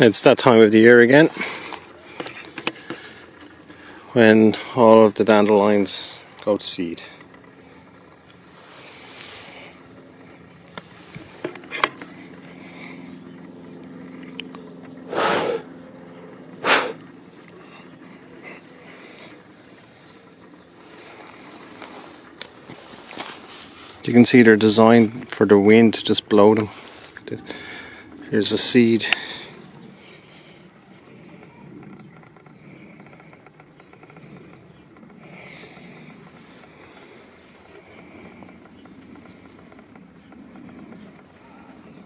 It's that time of the year again when all of the dandelions go to seed. You can see they're designed for the wind to just blow them. Here's a seed.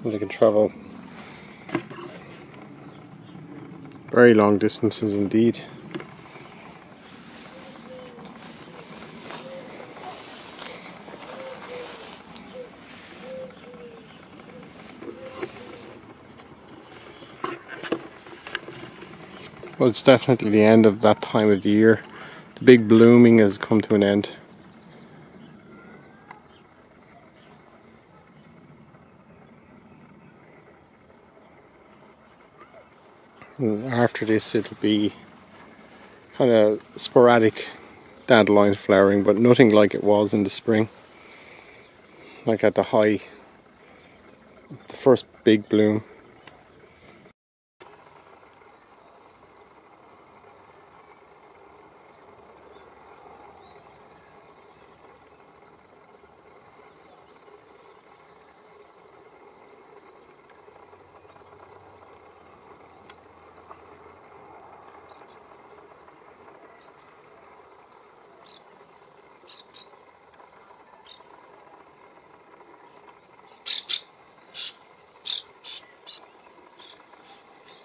And they can travel very long distances indeed. Well, it's definitely the end of that time of the year. The big blooming has come to an end. And after this it'll be kind of sporadic dandelion flowering, but nothing like it was in the spring. Like at the first big bloom.